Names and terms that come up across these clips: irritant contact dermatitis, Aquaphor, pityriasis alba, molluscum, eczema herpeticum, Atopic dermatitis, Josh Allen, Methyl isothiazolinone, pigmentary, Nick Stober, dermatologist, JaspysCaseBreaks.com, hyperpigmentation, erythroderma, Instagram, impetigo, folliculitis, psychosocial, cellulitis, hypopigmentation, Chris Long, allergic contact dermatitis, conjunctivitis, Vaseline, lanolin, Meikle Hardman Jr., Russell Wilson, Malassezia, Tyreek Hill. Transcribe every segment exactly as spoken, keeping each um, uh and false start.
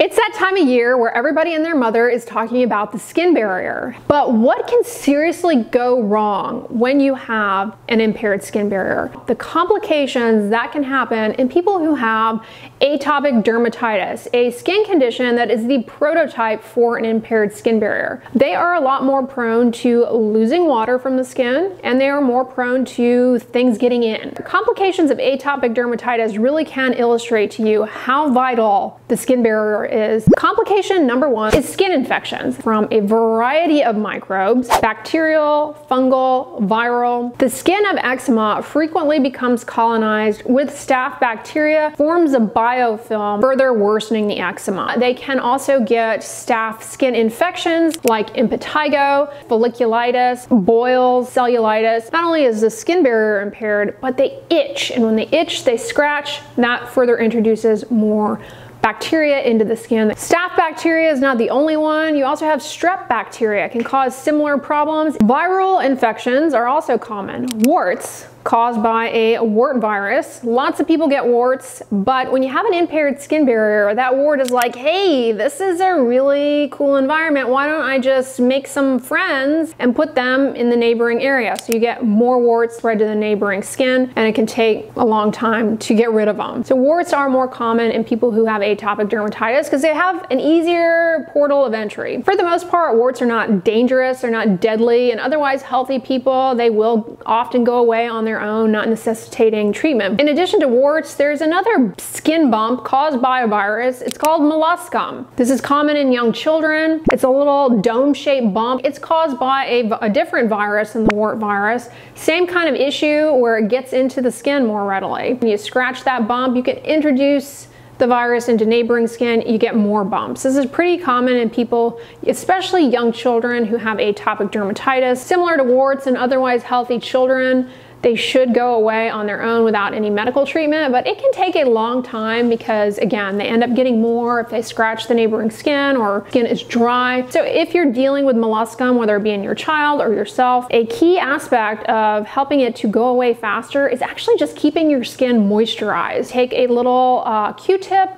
It's that time of year where everybody and their mother is talking about the skin barrier. But what can seriously go wrong when you have an impaired skin barrier? The complications that can happen in people who have atopic dermatitis, a skin condition that is the prototype for an impaired skin barrier. They are a lot more prone to losing water from the skin, and they are more prone to things getting in. The complications of atopic dermatitis really can illustrate to you how vital the skin barrier is. Complication number one is skin infections from a variety of microbes, bacterial, fungal, viral. The skin of eczema frequently becomes colonized with staph bacteria, forms a biofilm, further worsening the eczema. They can also get staph skin infections like impetigo, folliculitis, boils, cellulitis. Not only is the skin barrier impaired, but they itch, and when they itch, they scratch. That further introduces more bacteria into the skin. Staph bacteria is not the only one. You also have strep bacteria, can cause similar problems. Viral infections are also common. Warts, caused by a wart virus. Lots of people get warts, but when you have an impaired skin barrier, that wart is like, hey, this is a really cool environment. Why don't I just make some friends and put them in the neighboring area? So you get more warts spread to the neighboring skin, and it can take a long time to get rid of them. So warts are more common in people who have atopic dermatitis because they have an easier portal of entry. For the most part, warts are not dangerous, they're not deadly, and otherwise healthy people, they will often go away on their own, not necessitating treatment. In addition to warts, there's another skin bump caused by a virus. It's called molluscum. This is common in young children. It's a little dome-shaped bump. It's caused by a, a different virus than the wart virus. Same kind of issue where it gets into the skin more readily. When you scratch that bump, you can introduce the virus into neighboring skin, you get more bumps. This is pretty common in people, especially young children who have atopic dermatitis. Similar to warts and otherwise healthy children, they should go away on their own without any medical treatment, but it can take a long time because, again, they end up getting more if they scratch the neighboring skin or skin is dry. So if you're dealing with molluscum, whether it be in your child or yourself, a key aspect of helping it to go away faster is actually just keeping your skin moisturized. Take a little uh, Q-tip,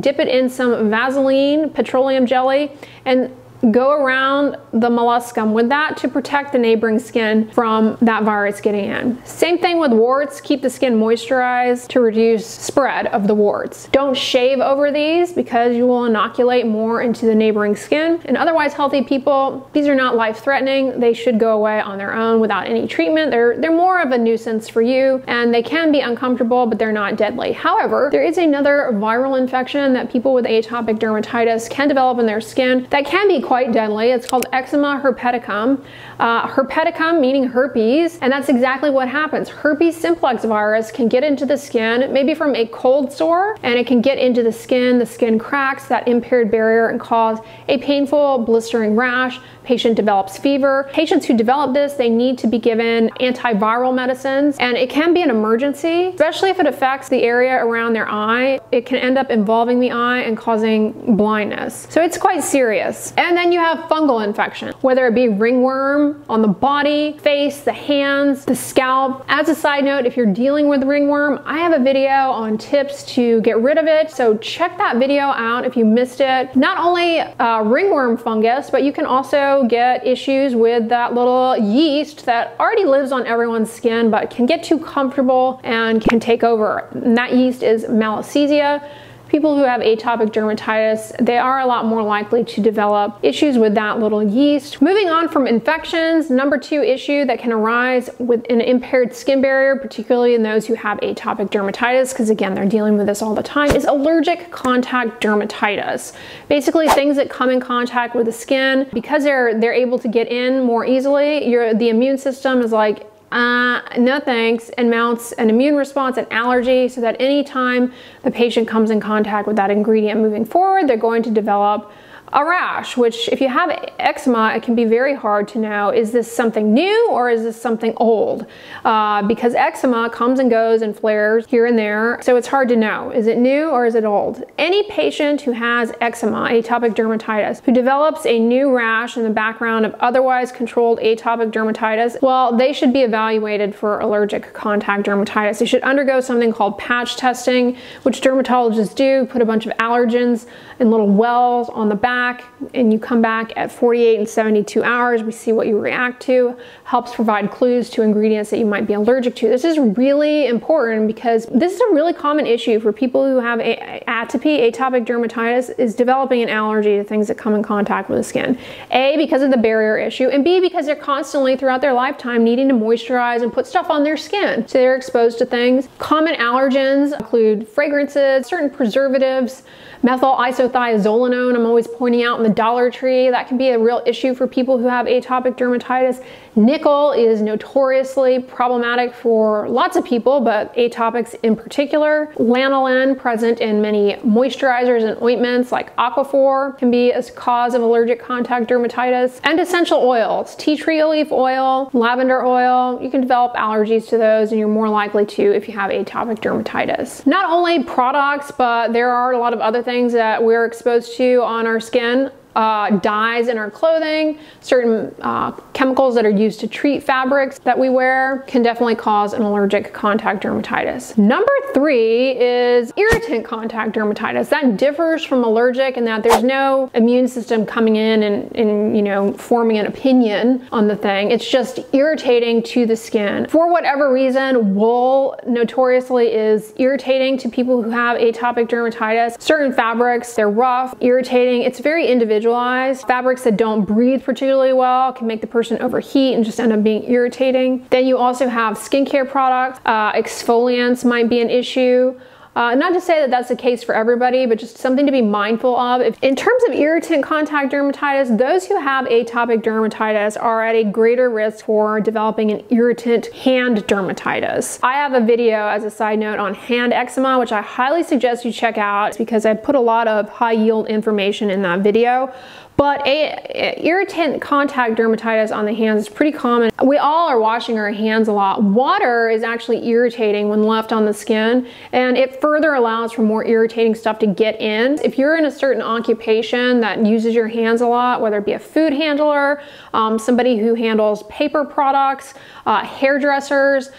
dip it in some Vaseline, petroleum jelly, and go around the molluscum with that to protect the neighboring skin from that virus getting in. Same thing with warts, keep the skin moisturized to reduce spread of the warts. Don't shave over these because you will inoculate more into the neighboring skin. And otherwise healthy people, these are not life-threatening. They should go away on their own without any treatment. They're, they're more of a nuisance for you, and they can be uncomfortable, but they're not deadly. However, there is another viral infection that people with atopic dermatitis can develop in their skin that can be quite deadly. It's called eczema herpeticum. Uh, herpeticum meaning herpes, and that's exactly what happens. Herpes simplex virus can get into the skin, maybe from a cold sore, and it can get into the skin. The skin cracks that impaired barrier and cause a painful, blistering rash. Patient develops fever. Patients who develop this, they need to be given antiviral medicines, and it can be an emergency, especially if it affects the area around their eye. It can end up involving the eye and causing blindness. So it's quite serious. And then you have fungal infection, whether it be ringworm on the body, face, the hands, the scalp. As a side note, if you're dealing with ringworm, I have a video on tips to get rid of it, so check that video out if you missed it. Not only uh, ringworm fungus, but you can also get issues with that little yeast that already lives on everyone's skin but can get too comfortable and can take over. And that yeast is Malassezia. People who have atopic dermatitis, they are a lot more likely to develop issues with that little yeast. Moving on from infections, number two issue that can arise with an impaired skin barrier, particularly in those who have atopic dermatitis, because again, they're dealing with this all the time, is allergic contact dermatitis. Basically, things that come in contact with the skin, because they're, they're able to get in more easily, your, the immune system is like, Uh, no thanks, and mounts an immune response, an allergy, so that any time the patient comes in contact with that ingredient moving forward, they're going to develop a rash, which if you have eczema, it can be very hard to know, is this something new or is this something old? Uh, because eczema comes and goes and flares here and there, so it's hard to know. Is it new or is it old? Any patient who has eczema, atopic dermatitis, who develops a new rash in the background of otherwise controlled atopic dermatitis, well, they should be evaluated for allergic contact dermatitis. They should undergo something called patch testing, which dermatologists do, put a bunch of allergens in little wells on the back, and you come back at forty-eight and seventy-two hours. We see what you react to. Helps provide clues to ingredients that you might be allergic to. This is really important because this is a really common issue for people who have atopy, atopic dermatitis, is developing an allergy to things that come in contact with the skin. A, because of the barrier issue, and B, because they're constantly throughout their lifetime needing to moisturize and put stuff on their skin. So they're exposed to things. Common allergens include fragrances, certain preservatives, methyl isothiazolinone. I'm always pointing out in the Dollar Tree, that can be a real issue for people who have atopic dermatitis. Nickel is notoriously problematic for lots of people, but atopics in particular. Lanolin, present in many moisturizers and ointments like Aquaphor, can be a cause of allergic contact dermatitis. And essential oils, tea tree leaf oil, lavender oil, you can develop allergies to those, and you're more likely to if you have atopic dermatitis. Not only products, but there are a lot of other things that we're exposed to on our skin. Again, Uh, dyes in our clothing, certain uh, chemicals that are used to treat fabrics that we wear can definitely cause an allergic contact dermatitis. Number three is irritant contact dermatitis. That differs from allergic in that there's no immune system coming in and, and you know, forming an opinion on the thing. It's just irritating to the skin. For whatever reason, wool notoriously is irritating to people who have atopic dermatitis. Certain fabrics, they're rough, irritating. It's very individual. Fabrics that don't breathe particularly well can make the person overheat and just end up being irritating. Then you also have skincare products. Uh, exfoliants might be an issue. Uh, not to say that that's the case for everybody, but just something to be mindful of. If, in terms of irritant contact dermatitis, those who have atopic dermatitis are at a greater risk for developing an irritant hand dermatitis. I have a video as a side note on hand eczema, which I highly suggest you check out because I put a lot of high yield information in that video. But a, a irritant contact dermatitis on the hands is pretty common. We all are washing our hands a lot. Water is actually irritating when left on the skin, and it further allows for more irritating stuff to get in. If you're in a certain occupation that uses your hands a lot, whether it be a food handler, um, somebody who handles paper products, uh, hairdressers,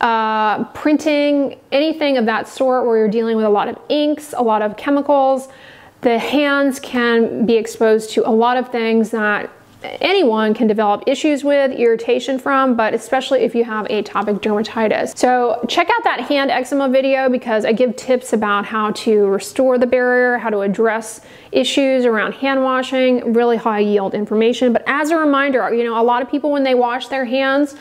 uh, printing, anything of that sort where you're dealing with a lot of inks, a lot of chemicals, the hands can be exposed to a lot of things that anyone can develop issues with, irritation from, but especially if you have atopic dermatitis. So check out that hand eczema video because I give tips about how to restore the barrier, how to address issues around hand washing, really high yield information. But as a reminder, you know, a lot of people when they wash their hands,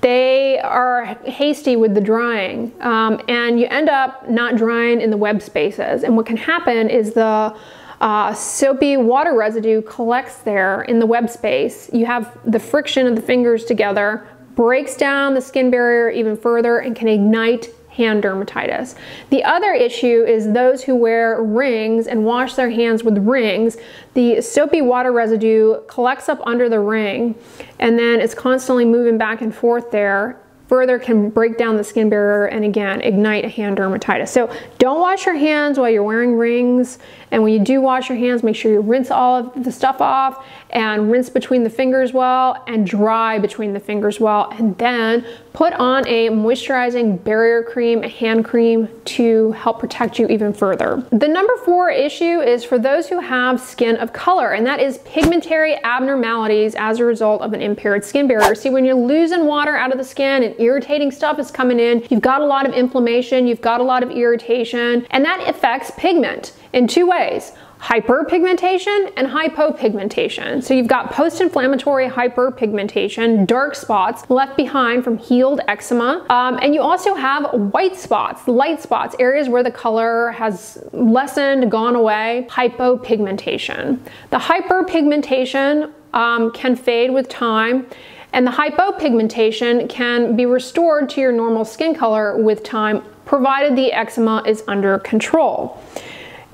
they are hasty with the drying, um, and you end up not drying in the web spaces. And what can happen is the uh, soapy water residue collects there in the web space. You have the friction of the fingers together, breaks down the skin barrier even further and can ignite hand dermatitis. The other issue is those who wear rings and wash their hands with rings. The soapy water residue collects up under the ring and then it's constantly moving back and forth there. Further can break down the skin barrier and again ignite a hand dermatitis. So don't wash your hands while you're wearing rings, and when you do wash your hands, make sure you rinse all of the stuff off and rinse between the fingers well and dry between the fingers well, and then put on a moisturizing barrier cream, a hand cream to help protect you even further. The number four issue is for those who have skin of color, and that is pigmentary abnormalities as a result of an impaired skin barrier. See, when you're losing water out of the skin and irritating stuff is coming in, you've got a lot of inflammation, you've got a lot of irritation, and that affects pigment in two ways. Hyperpigmentation and hypopigmentation. So you've got post-inflammatory hyperpigmentation, dark spots left behind from healed eczema, um, and you also have white spots, light spots, areas where the color has lessened, gone away, hypopigmentation. The hyperpigmentation um, can fade with time, and the hypopigmentation can be restored to your normal skin color with time, provided the eczema is under control.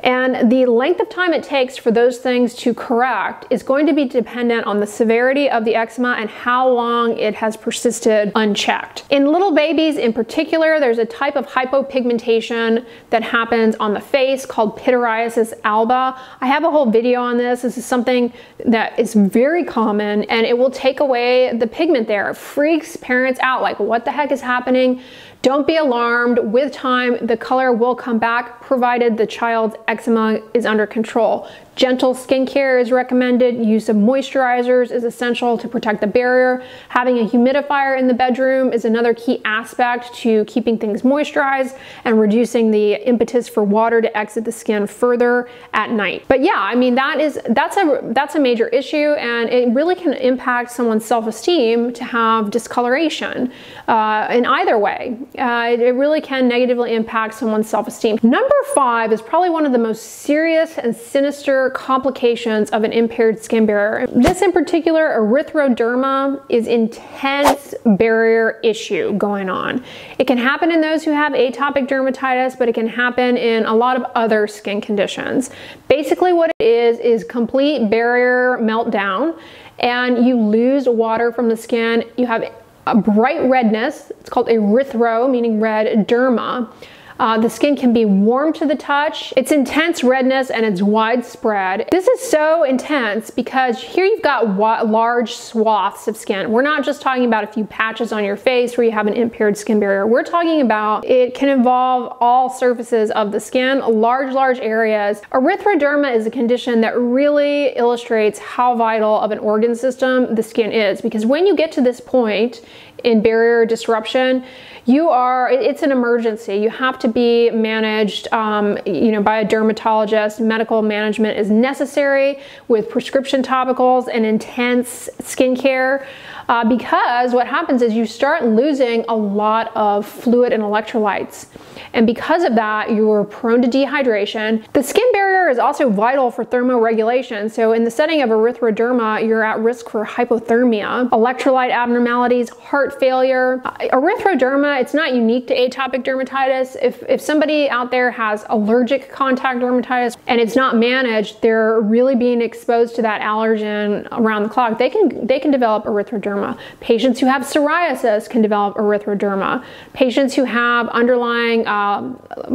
And the length of time it takes for those things to correct is going to be dependent on the severity of the eczema and how long it has persisted unchecked. In little babies in particular, there's a type of hypopigmentation that happens on the face called pityriasis alba. I have a whole video on this. This is something that is very common, and it will take away the pigment there. It freaks parents out, like, what the heck is happening? Don't be alarmed. With time, the color will come back, provided the child's eczema is under control. Gentle skincare is recommended. Use of moisturizers is essential to protect the barrier. Having a humidifier in the bedroom is another key aspect to keeping things moisturized and reducing the impetus for water to exit the skin further at night. But yeah, I mean, that is, that's a, that's a major issue, and it really can impact someone's self-esteem to have discoloration uh, in either way. Uh, it really can negatively impact someone's self-esteem. Number five is probably one of the most serious and sinister complications of an impaired skin barrier. This in particular, erythroderma, is intense barrier issue going on. It can happen in those who have atopic dermatitis, but it can happen in a lot of other skin conditions. Basically what it is is complete barrier meltdown, and you lose water from the skin. You have a bright redness. It's called erythro, meaning red, derma. Uh, the skin can be warm to the touch. It's intense redness, and it's widespread. This is so intense because here you've got large swaths of skin. We're not just talking about a few patches on your face where you have an impaired skin barrier. We're talking about it can involve all surfaces of the skin, large, large areas. Erythroderma is a condition that really illustrates how vital of an organ system the skin is, because when you get to this point in barrier disruption, you are, it's an emergency. You have to be managed um, you know, by a dermatologist. Medical management is necessary with prescription topicals and intense skincare, uh, because what happens is you start losing a lot of fluid and electrolytes. And because of that, you're prone to dehydration. The skin barrier is also vital for thermoregulation. So in the setting of erythroderma, you're at risk for hypothermia, electrolyte abnormalities, heart failure. Erythroderma, it's not unique to atopic dermatitis. If, if somebody out there has allergic contact dermatitis and it's not managed, they're really being exposed to that allergen around the clock. They can, they can develop erythroderma. Patients who have psoriasis can develop erythroderma. Patients who have underlying uh, Uh,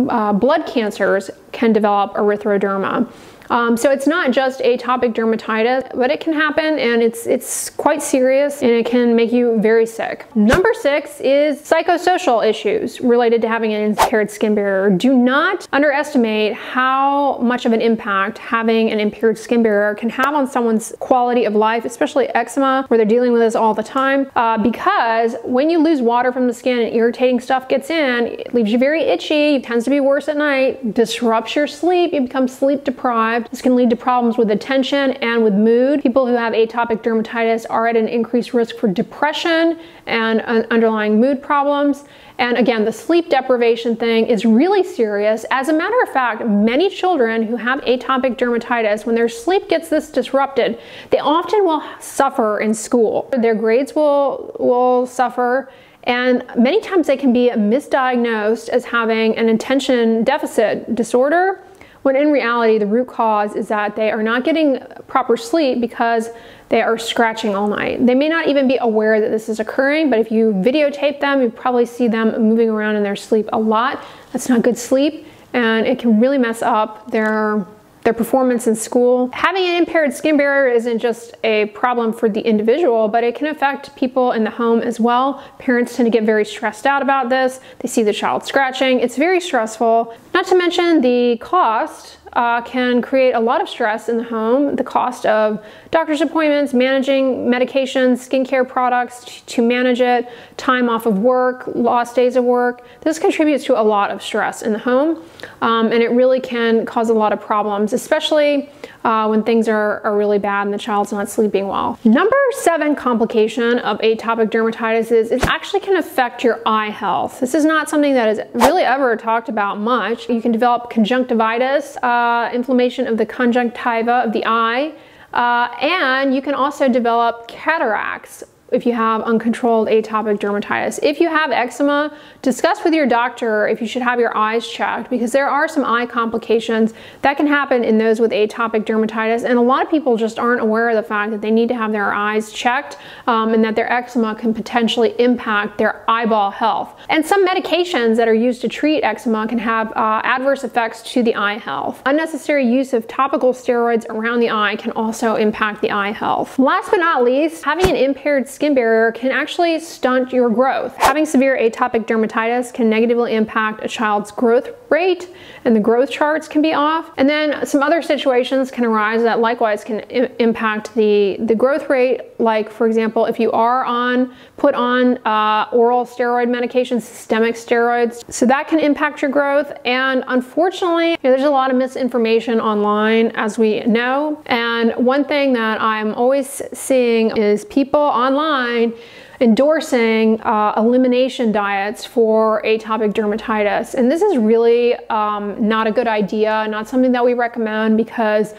uh, blood cancers can develop erythroderma. Um, so it's not just atopic dermatitis, but it can happen, and it's, it's quite serious, and it can make you very sick. Number six is psychosocial issues related to having an impaired skin barrier. Do not underestimate how much of an impact having an impaired skin barrier can have on someone's quality of life, especially eczema, where they're dealing with this all the time. Uh, because when you lose water from the skin and irritating stuff gets in, it leaves you very itchy, it tends to be worse at night, disrupts your sleep, you become sleep deprived. This can lead to problems with attention and with mood. People who have atopic dermatitis are at an increased risk for depression and underlying mood problems. And again, the sleep deprivation thing is really serious. As a matter of fact, many children who have atopic dermatitis, when their sleep gets this disrupted, they often will suffer in school. Their grades will, will suffer. And many times they can be misdiagnosed as having an attention deficit disorder, when in reality, the root cause is that they are not getting proper sleep because they are scratching all night. They may not even be aware that this is occurring, but if you videotape them, you probably see them moving around in their sleep a lot. That's not good sleep, and it can really mess up their their performance in school. Having an impaired skin barrier isn't just a problem for the individual, but it can affect people in the home as well. Parents tend to get very stressed out about this. They see the child scratching. It's very stressful. Not to mention the cost uh, can create a lot of stress in the home. The cost of doctor's appointments, managing medications, skincare products to manage it, time off of work, lost days of work. This contributes to a lot of stress in the home, um, and it really can cause a lot of problems, especially uh, when things are, are really bad and the child's not sleeping well. Number seven complication of atopic dermatitis is it actually can affect your eye health. This is not something that is really ever talked about much. You can develop conjunctivitis, uh, inflammation of the conjunctiva of the eye, uh, and you can also develop cataracts, if you have uncontrolled atopic dermatitis. If you have eczema, discuss with your doctor if you should have your eyes checked, because there are some eye complications that can happen in those with atopic dermatitis, and a lot of people just aren't aware of the fact that they need to have their eyes checked um, and that their eczema can potentially impact their eyeball health. And some medications that are used to treat eczema can have uh, adverse effects to the eye health. Unnecessary use of topical steroids around the eye can also impact the eye health. Last but not least, having an impaired skin barrier can actually stunt your growth. Having severe atopic dermatitis can negatively impact a child's growth rate, and the growth charts can be off. And then some other situations can arise that likewise can impact the, the growth rate, like for example, if you are on, put on uh, oral steroid medications, systemic steroids, so that can impact your growth. And unfortunately, you know, there's a lot of misinformation online, as we know. And one thing that I'm always seeing is people online endorsing uh, elimination diets for atopic dermatitis. And this is really um, not a good idea, not something that we recommend, because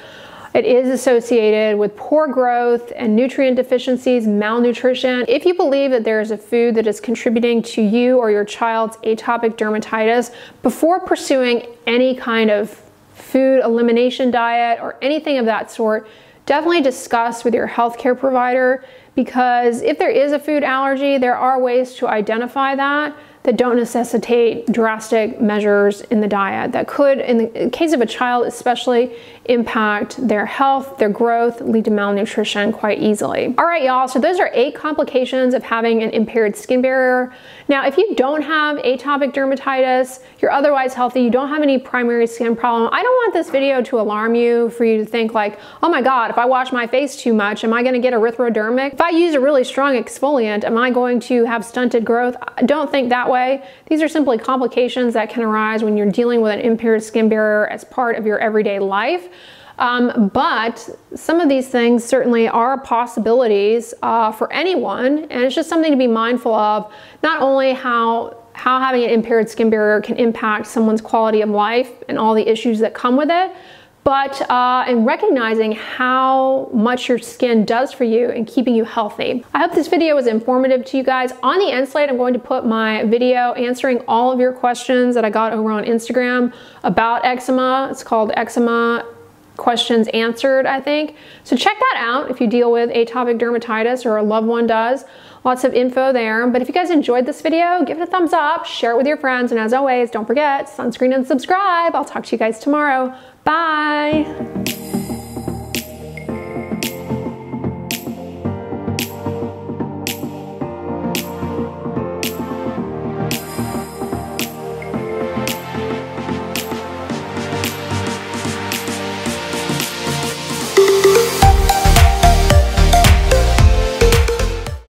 it is associated with poor growth and nutrient deficiencies, malnutrition. If you believe that there is a food that is contributing to you or your child's atopic dermatitis, before pursuing any kind of food elimination diet or anything of that sort, definitely discuss with your healthcare provider, because if there is a food allergy, there are ways to identify that that don't necessitate drastic measures in the diet that could, in the case of a child especially, impact their health, their growth, lead to malnutrition quite easily. All right, y'all, so those are eight complications of having an impaired skin barrier. Now, if you don't have atopic dermatitis, you're otherwise healthy, you don't have any primary skin problem, I don't want this video to alarm you, for you to think like, oh my God, if I wash my face too much, am I gonna get erythrodermic? If I use a really strong exfoliant, am I going to have stunted growth? I don't think that way. These are simply complications that can arise when you're dealing with an impaired skin barrier as part of your everyday life. Um, but some of these things certainly are possibilities uh, for anyone, and it's just something to be mindful of, not only how how having an impaired skin barrier can impact someone's quality of life and all the issues that come with it, but uh, and recognizing how much your skin does for you and keeping you healthy. I hope this video was informative to you guys. On the end slide, I'm going to put my video answering all of your questions that I got over on Instagram about eczema. It's called Eczema Questions Answered, I think. So check that out if you deal with atopic dermatitis or a loved one does. Lots of info there. But if you guys enjoyed this video, give it a thumbs up, share it with your friends, and as always, don't forget, sunscreen and subscribe. I'll talk to you guys tomorrow. Bye.